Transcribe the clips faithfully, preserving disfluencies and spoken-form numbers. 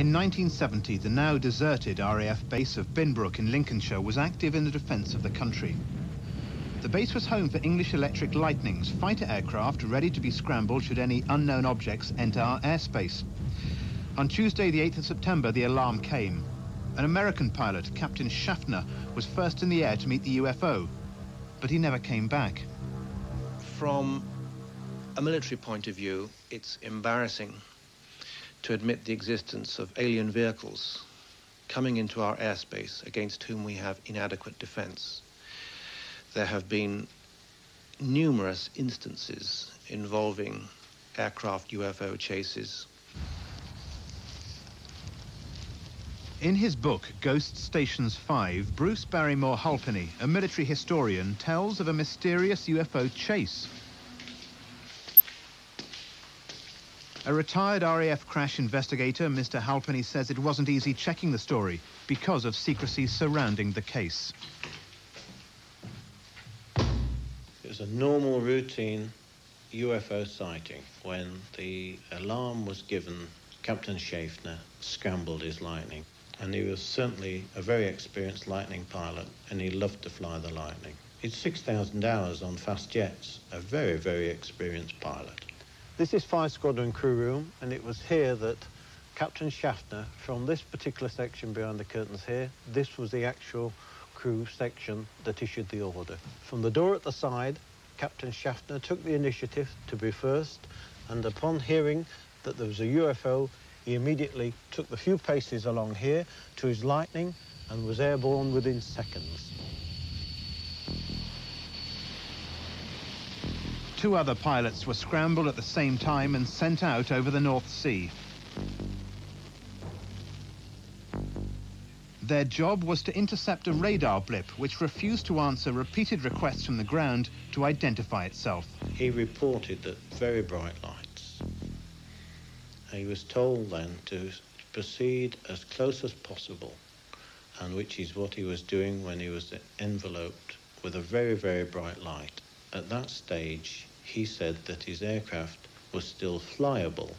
In nineteen seventy, the now deserted R A F base of Binbrook in Lincolnshire was active in the defence of the country. The base was home for English Electric Lightnings, fighter aircraft ready to be scrambled should any unknown objects enter our airspace. On Tuesday, the eighth of September, the alarm came. An American pilot, Captain Schaffner, was first in the air to meet the U F O, but he never came back. From a military point of view, it's embarrassing to admit the existence of alien vehicles coming into our airspace against whom we have inadequate defence. There have been numerous instances involving aircraft U F O chases. In his book, Ghost Stations five, Bruce Barrymore-Halpenny, a military historian, tells of a mysterious U F O chase. A retired R A F crash investigator, Mister Halpenny, says it wasn't easy checking the story because of secrecy surrounding the case. It was a normal routine U F O sighting. When the alarm was given, Captain Schaffner scrambled his Lightning, and he was certainly a very experienced Lightning pilot, and he loved to fly the Lightning. It's six thousand hours on fast jets, a very, very experienced pilot. This is five squadron crew room, and it was here that Captain Schaffner, from this particular section behind the curtains here, this was the actual crew section that issued the order. From the door at the side, Captain Schaffner took the initiative to be first, and upon hearing that there was a U F O, he immediately took the few paces along here to his Lightning and was airborne within seconds. Two other pilots were scrambled at the same time and sent out over the North Sea. Their job was to intercept a radar blip, which refused to answer repeated requests from the ground to identify itself. He reported that very bright lights. He was told then to proceed as close as possible, and which is what he was doing when he was enveloped with a very, very bright light. At that stage, he said that his aircraft was still flyable,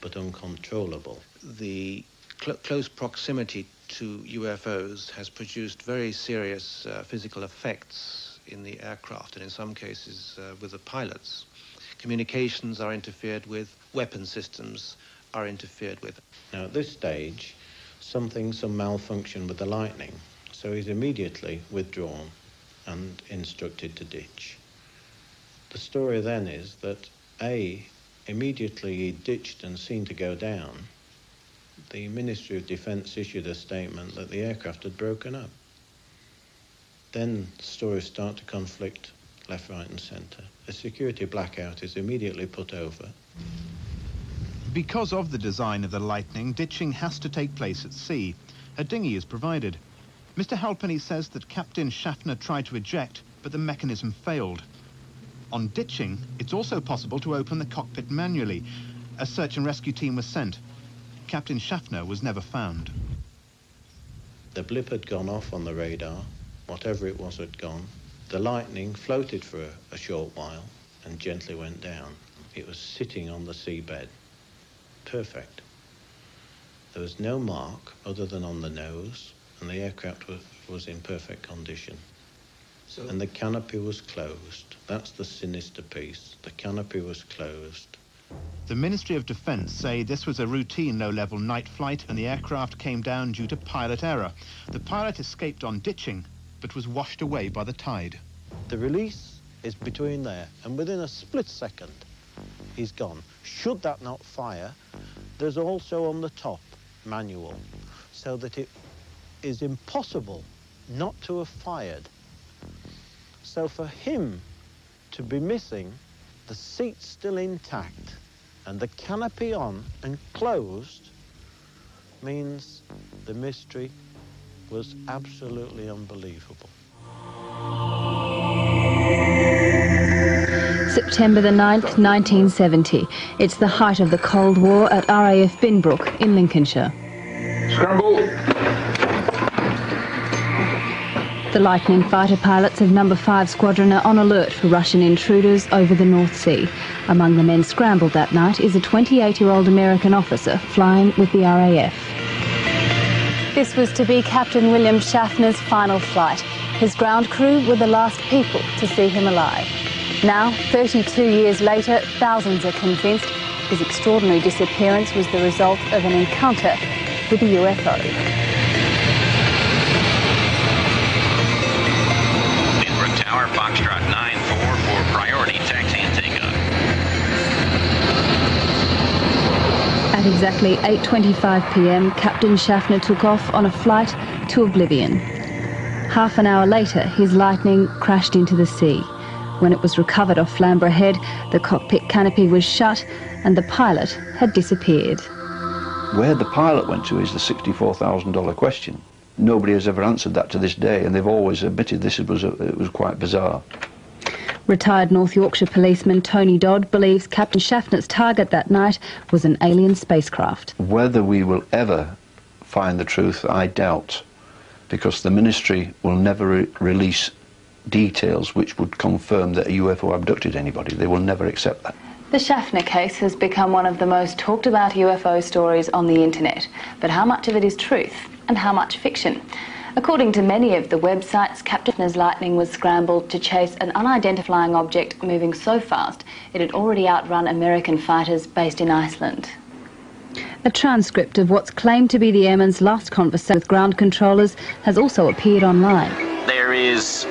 but uncontrollable. The cl- close proximity to U F Os has produced very serious uh, physical effects in the aircraft, and in some cases uh, with the pilots. Communications are interfered with, weapon systems are interfered with. Now at this stage, something, some malfunction with the Lightning, so he's immediately withdrawn and instructed to ditch. The story then is that A, immediately he ditched and seemed to go down. The Ministry of Defence issued a statement that the aircraft had broken up. Then stories start to conflict left, right and centre. A security blackout is immediately put over. Because of the design of the Lightning, ditching has to take place at sea. A dinghy is provided. Mister Halpenny says that Captain Schaffner tried to eject, but the mechanism failed. On ditching, it's also possible to open the cockpit manually. A search and rescue team was sent. Captain Schaffner was never found. The blip had gone off on the radar. Whatever it was had gone. The Lightning floated for a, a short while and gently went down. It was sitting on the seabed. Perfect. There was no mark other than on the nose, and the aircraft was, was in perfect condition. So, and the canopy was closed. That's the sinister piece. The canopy was closed. The Ministry of Defence say this was a routine low-level night flight and the aircraft came down due to pilot error. The pilot escaped on ditching, but was washed away by the tide. The release is between there, and within a split second, he's gone. Should that not fire, there's also on the top manual, so that it is impossible not to have fired. So for him to be missing, the seat still intact and the canopy on and closed, means the mystery was absolutely unbelievable. September the ninth, nineteen seventy. It's the height of the Cold War at R A F Binbrook in Lincolnshire. Scramble! The Lightning fighter pilots of number five Squadron are on alert for Russian intruders over the North Sea. Among the men scrambled that night is a twenty-eight-year-old American officer flying with the R A F. This was to be Captain William Schaffner's final flight. His ground crew were the last people to see him alive. Now, thirty-two years later, thousands are convinced his extraordinary disappearance was the result of an encounter with a U F O. Binbrook Tower, Foxtrot nine four for priority taxi and takeoff. At exactly eight twenty-five p m, Captain Schaffner took off on a flight to oblivion. Half an hour later, his Lightning crashed into the sea. When it was recovered off Flamborough Head, the cockpit canopy was shut and the pilot had disappeared. Where the pilot went to is the sixty-four thousand dollar question. Nobody has ever answered that to this day, and they've always admitted this was, a, it was quite bizarre. Retired North Yorkshire policeman Tony Dodd believes Captain Schaffner's target that night was an alien spacecraft. Whether we will ever find the truth, I doubt, because the ministry will never re release details which would confirm that a U F O abducted anybody. They will never accept that. The Schaffner case has become one of the most talked about U F O stories on the internet. But how much of it is truth and how much fiction? According to many of the websites, Captain Schaffner's Lightning was scrambled to chase an unidentifying object moving so fast it had already outrun American fighters based in Iceland. A transcript of what's claimed to be the airman's last conversation with ground controllers has also appeared online. There is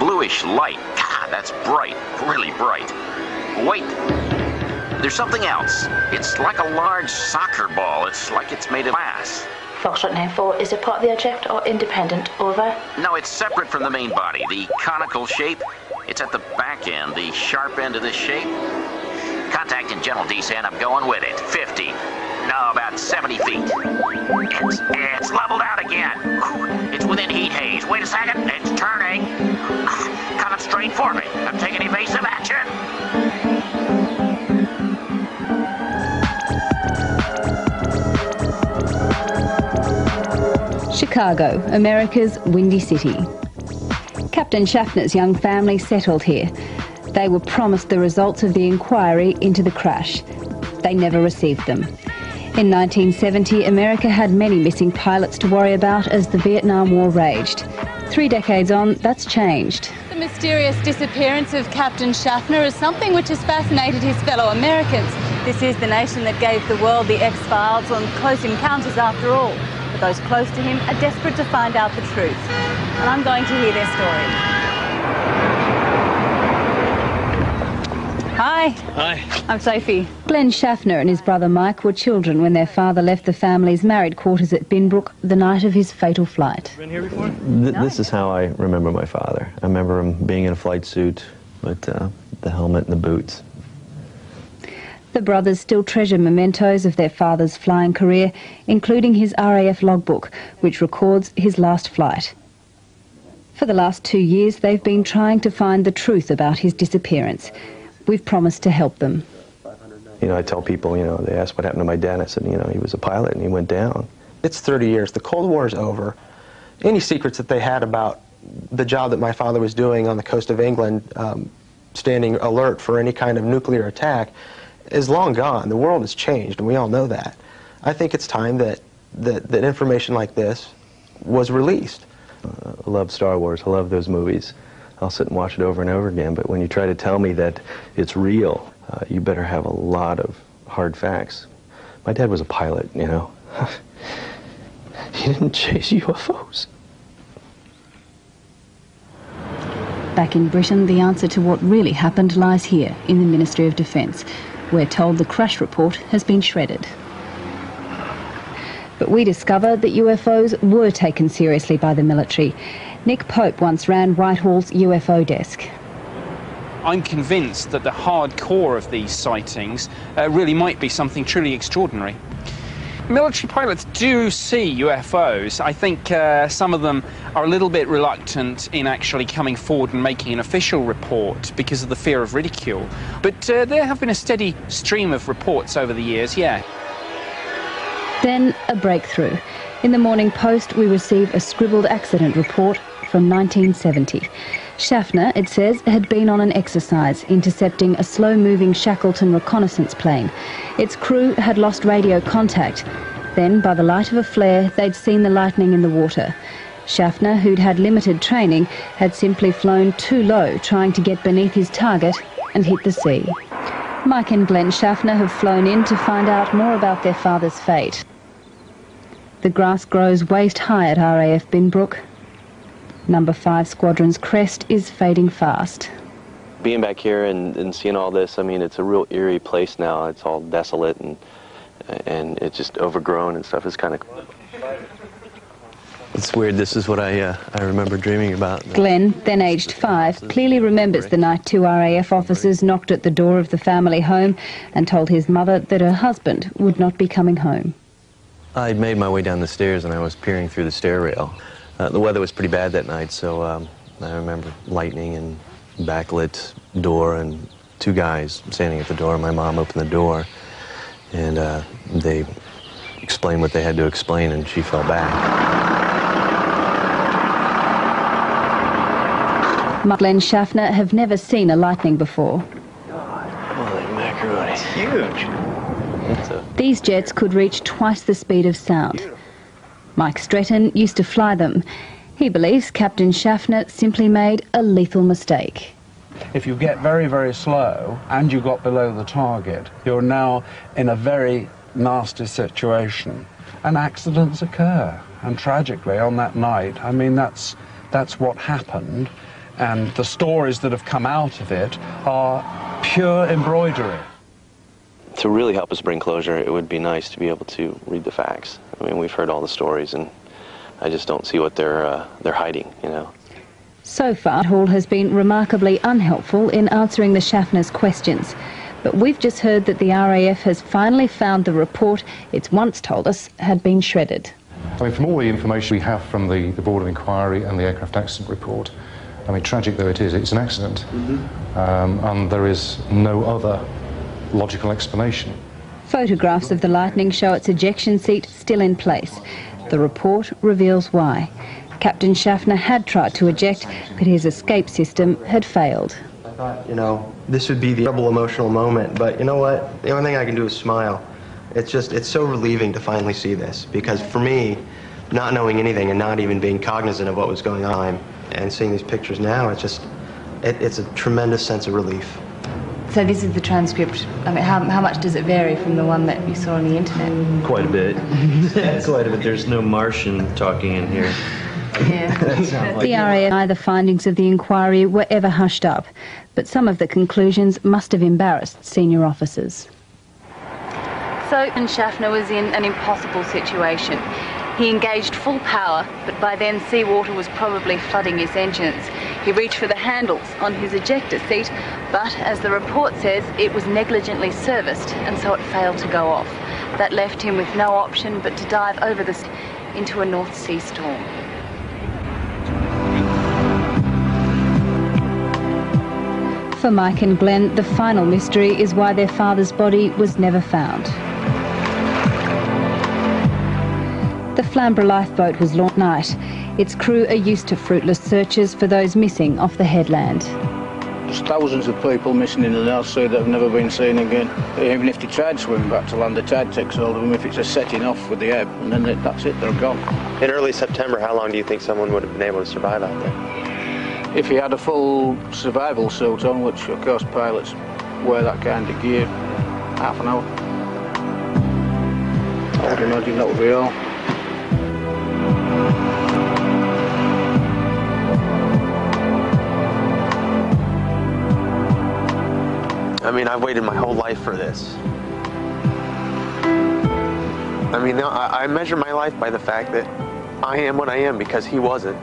bluish light. Ah, that's bright, really bright. Wait, there's something else. It's like a large soccer ball. It's like it's made of glass. Foxtrot nine four, is it part of the object or independent? Over. No, it's separate from the main body. The conical shape, it's at the back end, the sharp end of this shape. Contact in gentle descent, I'm going with it. fifty. No, about seventy feet. It's, it's leveled out again. It's within heat haze. Wait a second, it's turning. Coming straight for me. I'm taking evasive action. Chicago, America's windy city. Captain Schaffner's young family settled here. They were promised the results of the inquiry into the crash. They never received them. In nineteen seventy, America had many missing pilots to worry about as the Vietnam War raged. Three decades on, that's changed. The mysterious disappearance of Captain Schaffner is something which has fascinated his fellow Americans. This is the nation that gave the world the X-Files on Close Encounters after all. But those close to him are desperate to find out the truth. And I'm going to hear their story. Hi. Hi. I'm Sophie. Glenn Schaffner and his brother Mike were children when their father left the family's married quarters at Binbrook the night of his fatal flight. Been here before? Th no. This is how I remember my father. I remember him being in a flight suit with uh, the helmet and the boots. The brothers still treasure mementos of their father's flying career, including his R A F logbook, which records his last flight. For the last two years, they've been trying to find the truth about his disappearance. We've promised to help them. You know, I tell people, you know, they ask what happened to my dad, and I said, you know, he was a pilot and he went down. It's thirty years. The Cold War is over. Any secrets that they had about the job that my father was doing on the coast of England, um, standing alert for any kind of nuclear attack, is long gone. The world has changed, and we all know that. I think it's time that that, that information like this was released. Uh, I love Star Wars. I love those movies. I'll sit and watch it over and over again, but when you try to tell me that it's real, uh, you better have a lot of hard facts. My dad was a pilot, you know. He didn't chase U F Os. Back in Britain, the answer to what really happened lies here, in the Ministry of Defence. We're told the crash report has been shredded. But we discover that U F Os were taken seriously by the military. Nick Pope once ran Whitehall's U F O desk. I'm convinced that the hard core of these sightings uh, really might be something truly extraordinary. Military pilots do see U F Os. I think uh, some of them are a little bit reluctant in actually coming forward and making an official report because of the fear of ridicule. But uh, there have been a steady stream of reports over the years, yeah. Then a breakthrough. In the Morning Post, we receive a scribbled accident report from nineteen seventy. Schaffner, it says, had been on an exercise, intercepting a slow-moving Shackleton reconnaissance plane. Its crew had lost radio contact. Then, by the light of a flare, they'd seen the lightning in the water. Schaffner, who'd had limited training, had simply flown too low, trying to get beneath his target and hit the sea. Mike and Glenn Schaffner have flown in to find out more about their father's fate. The grass grows waist high at R A F Binbrook. Number five Squadron's crest is fading fast. Being back here and, and seeing all this, I mean, it's a real eerie place now. It's all desolate and and it's just overgrown and stuff. It's kind of... It's weird. This is what I, uh, I remember dreaming about. Glenn, then aged five, clearly remembers the night two R A F officers knocked at the door of the family home and told his mother that her husband would not be coming home. I'd made my way down the stairs and I was peering through the stair rail. Uh, the weather was pretty bad that night, so um, I remember lightning and backlit door and two guys standing at the door. My mom opened the door and uh, they explained what they had to explain and she fell back. Mike and Schaffner have never seen a lightning before. God, holy macaroni, it's huge. These jets could reach twice the speed of sound. Mike Stretton used to fly them. He believes Captain Schaffner simply made a lethal mistake. If you get very, very slow and you got below the target, you're now in a very nasty situation. And accidents occur. And tragically, on that night, I mean, that's, that's what happened. And the stories that have come out of it are pure embroidery. To really help us bring closure, it would be nice to be able to read the facts. I mean, we've heard all the stories, and I just don't see what they're, uh, they're hiding, you know. So far, Hall has been remarkably unhelpful in answering the Schaffner's questions. But we've just heard that the R A F has finally found the report it's once told us had been shredded. I mean, from all the information we have from the, the Board of Inquiry and the Aircraft Accident Report, I mean, tragic though it is, it's an accident. Mm-hmm. um, and there is no other logical explanation. Photographs of the lightning show its ejection seat still in place. The report reveals why. Captain Schaffner had tried to eject, but his escape system had failed. I thought, you know, this would be the terrible emotional moment, but you know what? The only thing I can do is smile. It's just, it's so relieving to finally see this, because for me, not knowing anything and not even being cognizant of what was going on and seeing these pictures now, it's just, it, it's a tremendous sense of relief. So this is the transcript. I mean, how, how much does it vary from the one that you saw on the internet? Quite a bit. Quite a bit. There's no Martian talking in here. Yeah. The R A F deny the findings of the inquiry were ever hushed up, but some of the conclusions must have embarrassed senior officers. So, Schaffner was in an impossible situation. He engaged full power, but by then seawater was probably flooding his engines. He reached for the handles on his ejector seat, but as the report says, it was negligently serviced and so it failed to go off. That left him with no option but to dive over the into a North Sea storm. For Mike and Glenn, the final mystery is why their father's body was never found. The Flamborough lifeboat was launched night. Its crew are used to fruitless searches for those missing off the headland. There's thousands of people missing in the North Sea that have never been seen again. Even if they try to swim back to land, the tide takes hold of them. If it's a setting off with the ebb, and then they, that's it, they're gone. In early September, how long do you think someone would have been able to survive out there? If he had a full survival suit on, which of course pilots wear that kind of gear, half an hour. I would imagine that would be all. I mean, I've waited my whole life for this. I mean, I measure my life by the fact that I am what I am because he wasn't.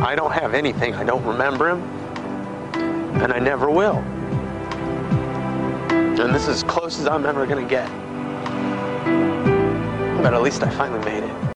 I don't have anything. I don't remember him, and I never will. And this is as close as I'm ever going to get. But at least I finally made it.